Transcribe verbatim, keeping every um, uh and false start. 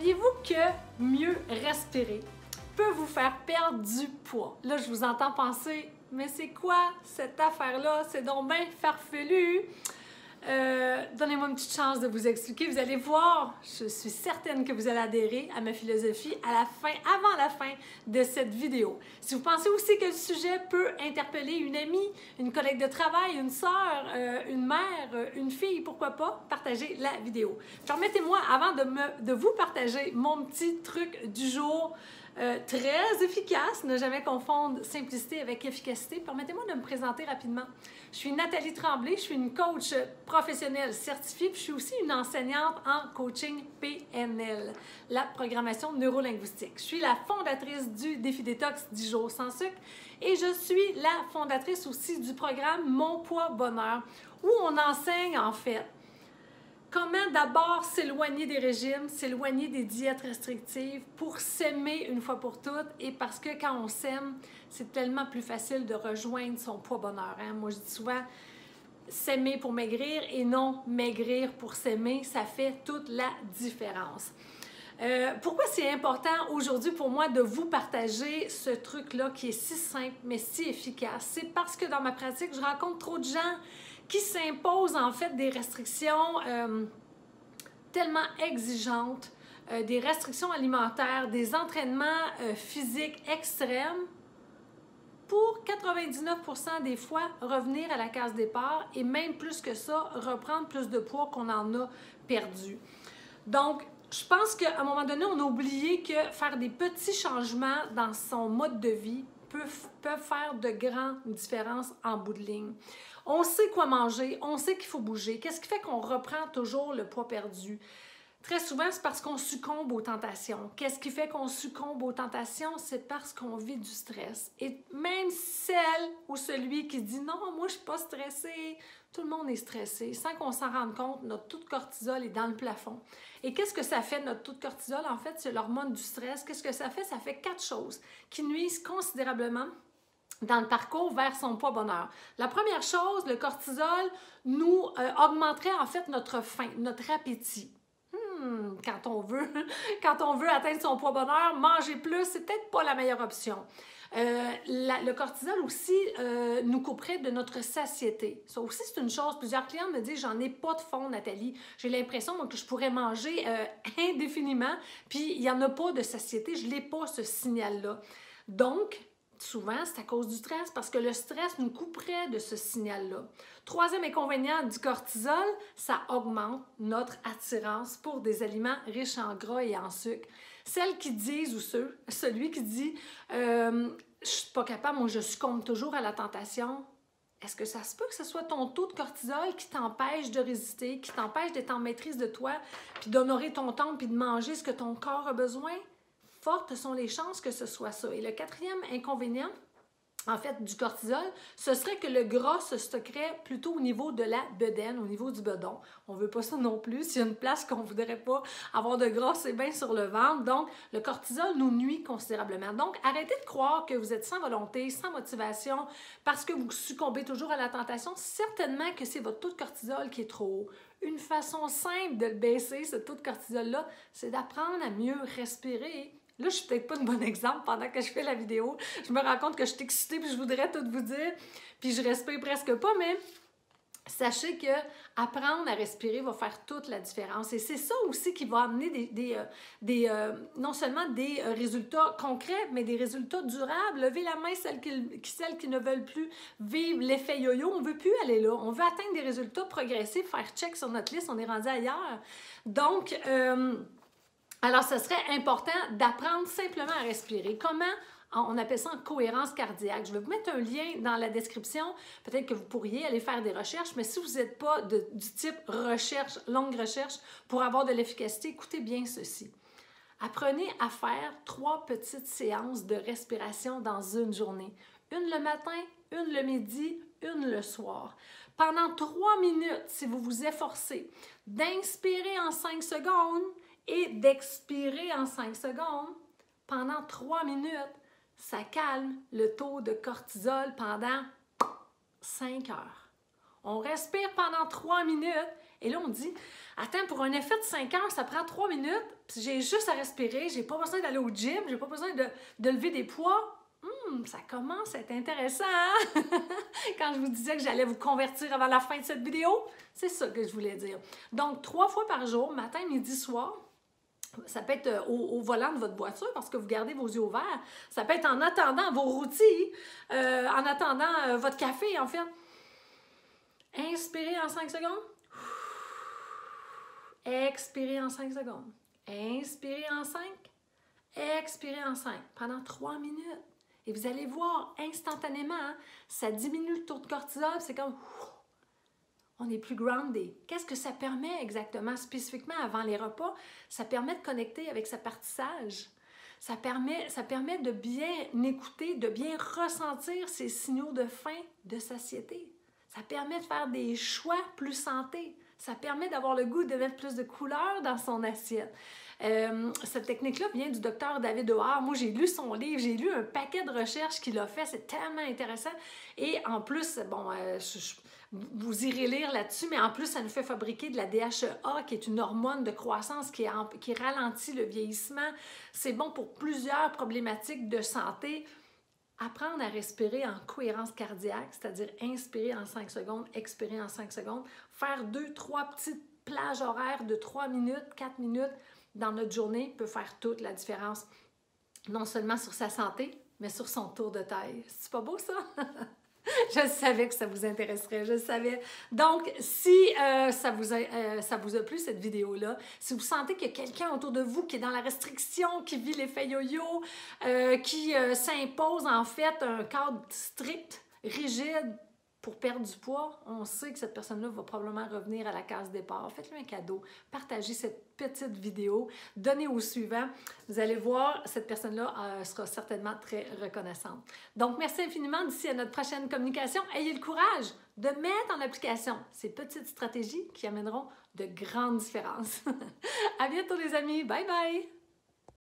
Saviez-vous que mieux respirer peut vous faire perdre du poids? Là, je vous entends penser, mais c'est quoi cette affaire-là? C'est donc bien farfelu! Euh, Donnez-moi une petite chance de vous expliquer. Vous allez voir, je suis certaine que vous allez adhérer à ma philosophie à la fin, avant la fin de cette vidéo. Si vous pensez aussi que le sujet peut interpeller une amie, une collègue de travail, une sœur, euh, une mère, euh, une fille, pourquoi pas, partagez la vidéo. Permettez-moi, avant de, me, de vous partager mon petit truc du jour, Euh, très efficace, ne jamais confondre simplicité avec efficacité. Permettez-moi de me présenter rapidement. Je suis Nathalie Tremblay, je suis une coach professionnelle certifiée, puis je suis aussi une enseignante en coaching P N L, la programmation neurolinguistique. Je suis la fondatrice du Défi détox dix jours sans sucre et je suis la fondatrice aussi du programme Mon poids bonheur, où on enseigne en fait comment d'abord s'éloigner des régimes, s'éloigner des diètes restrictives pour s'aimer une fois pour toutes, et parce que quand on s'aime, c'est tellement plus facile de rejoindre son poids bonheur, hein? Moi, je dis souvent s'aimer pour maigrir et non maigrir pour s'aimer, ça fait toute la différence. Euh, pourquoi c'est important aujourd'hui pour moi de vous partager ce truc-là qui est si simple mais si efficace? C'est parce que dans ma pratique, je rencontre trop de gens qui s'imposent en fait des restrictions euh, tellement exigeantes, euh, des restrictions alimentaires, des entraînements euh, physiques extrêmes pour quatre-vingt-dix-neuf pour cent des fois revenir à la case départ et même plus que ça, reprendre plus de poids qu'on en a perdu. Donc, je pense qu'à un moment donné, on a oublié que faire des petits changements dans son mode de vie peuvent faire de grandes différences en bout de ligne. On sait quoi manger, on sait qu'il faut bouger. Qu'est-ce qui fait qu'on reprend toujours le poids perdu? Très souvent, c'est parce qu'on succombe aux tentations. Qu'est-ce qui fait qu'on succombe aux tentations? C'est parce qu'on vit du stress. Et même celle ou celui qui dit « Non, moi, je suis pas stressée », tout le monde est stressé. Sans qu'on s'en rende compte, notre taux de cortisol est dans le plafond. Et qu'est-ce que ça fait, notre taux de cortisol? En fait, c'est l'hormone du stress. Qu'est-ce que ça fait? Ça fait quatre choses qui nuisent considérablement dans le parcours vers son poids bonheur. La première chose, le cortisol nous euh, augmenterait en fait notre faim, notre appétit. Hmm, quand on veut, quand on veut atteindre son poids bonheur, manger plus, c'est peut-être pas la meilleure option. Euh, la, le cortisol aussi euh, nous couperait de notre satiété. Ça aussi, c'est une chose. Plusieurs clients me disent « J'en ai pas de fond, Nathalie. J'ai l'impression que je pourrais manger euh, indéfiniment, puis il n'y en a pas de satiété. Je n'ai pas ce signal-là. » Donc, souvent, c'est à cause du stress, parce que le stress nous couperait de ce signal-là. Troisième inconvénient du cortisol, ça augmente notre attirance pour des aliments riches en gras et en sucre. Celles qui disent, ou ceux, celui qui dit euh, « je suis pas capable, moi je succombe toujours à la tentation », est-ce que ça se peut que ce soit ton taux de cortisol qui t'empêche de résister, qui t'empêche d'être en maîtrise de toi, puis d'honorer ton temps, puis de manger ce que ton corps a besoin? Fortes sont les chances que ce soit ça. Et le quatrième inconvénient, en fait, du cortisol, ce serait que le gras se stockerait plutôt au niveau de la bedaine, au niveau du bedon. On ne veut pas ça non plus. S'il y a une place qu'on ne voudrait pas avoir de gras, c'est bien sur le ventre. Donc, le cortisol nous nuit considérablement. Donc, arrêtez de croire que vous êtes sans volonté, sans motivation, parce que vous succombez toujours à la tentation. Certainement que c'est votre taux de cortisol qui est trop haut. Une façon simple de le baisser, ce taux de cortisol-là, c'est d'apprendre à mieux respirer. Là, je suis peut-être pas un bon exemple pendant que je fais la vidéo. Je me rends compte que je suis excitée puis je voudrais tout vous dire. Puis je respire presque pas, mais sachez que apprendre à respirer va faire toute la différence. Et c'est ça aussi qui va amener des, des, euh, des euh, non seulement des résultats concrets, mais des résultats durables. Levez la main celles qui, celles qui ne veulent plus vivre l'effet yo-yo. On ne veut plus aller là. On veut atteindre des résultats progressifs, faire check sur notre liste. On est rendu ailleurs. Donc, euh, Alors, ce serait important d'apprendre simplement à respirer. Comment? On appelle ça en cohérence cardiaque. Je vais vous mettre un lien dans la description. Peut-être que vous pourriez aller faire des recherches, mais si vous n'êtes pas de, du type recherche, longue recherche, pour avoir de l'efficacité, écoutez bien ceci. Apprenez à faire trois petites séances de respiration dans une journée. Une le matin, une le midi, une le soir. Pendant trois minutes, si vous vous efforcez d'inspirer en cinq secondes, et d'expirer en cinq secondes pendant trois minutes, ça calme le taux de cortisol pendant cinq heures. On respire pendant trois minutes Et là, on dit, attends, pour un effet de cinq heures, ça prend trois minutes, puis j'ai juste à respirer, j'ai pas besoin d'aller au gym, j'ai pas besoin de, de lever des poids. Hum, ça commence à être intéressant, hein? Quand je vous disais que j'allais vous convertir avant la fin de cette vidéo, c'est ça que je voulais dire. Donc, trois fois par jour, matin, midi, soir. Ça peut être au, au volant de votre voiture parce que vous gardez vos yeux ouverts. Ça peut être en attendant vos rôtis, euh, en attendant euh, votre café, en fait. Inspirez en cinq secondes. Expirez en cinq secondes. Inspirez en cinq. Expirez en cinq. Pendant trois minutes. Et vous allez voir instantanément, hein, ça diminue le taux de cortisol. C'est comme... on est plus groundé. Qu'est-ce que ça permet exactement, spécifiquement avant les repas? Ça permet de connecter avec sa partie sage. Ça permet, ça permet de bien écouter, de bien ressentir ces signaux de faim, de satiété. Ça permet de faire des choix plus santé. Ça permet d'avoir le goût de mettre plus de couleurs dans son assiette. Euh, cette technique-là vient du docteur David O'Hare. Moi, j'ai lu son livre, j'ai lu un paquet de recherches qu'il a fait. C'est tellement intéressant. Et en plus, bon, euh, je, je, vous irez lire là-dessus, mais en plus, ça nous fait fabriquer de la D H E A, qui est une hormone de croissance qui, en, qui ralentit le vieillissement. C'est bon pour plusieurs problématiques de santé. Apprendre à respirer en cohérence cardiaque, c'est-à-dire inspirer en cinq secondes, expirer en cinq secondes, faire deux, trois petites plages horaires de trois minutes, quatre minutes dans notre journée peut faire toute la différence, non seulement sur sa santé, mais sur son tour de taille. C'est pas beau, ça? Je savais que ça vous intéresserait, je savais. Donc, si euh, ça, vous a, euh, ça vous a plu, cette vidéo-là, si vous sentez qu'il y a quelqu'un autour de vous qui est dans la restriction, qui vit l'effet yo-yo, euh, qui euh, s'impose en fait un cadre strict, rigide, pour perdre du poids, on sait que cette personne-là va probablement revenir à la case départ. Faites-lui un cadeau, partagez cette petite vidéo, donnez au suivant. Vous allez voir, cette personne-là euh, sera certainement très reconnaissante. Donc, merci infiniment. D'ici à notre prochaine communication, ayez le courage de mettre en application ces petites stratégies qui amèneront de grandes différences. À bientôt, les amis. Bye bye!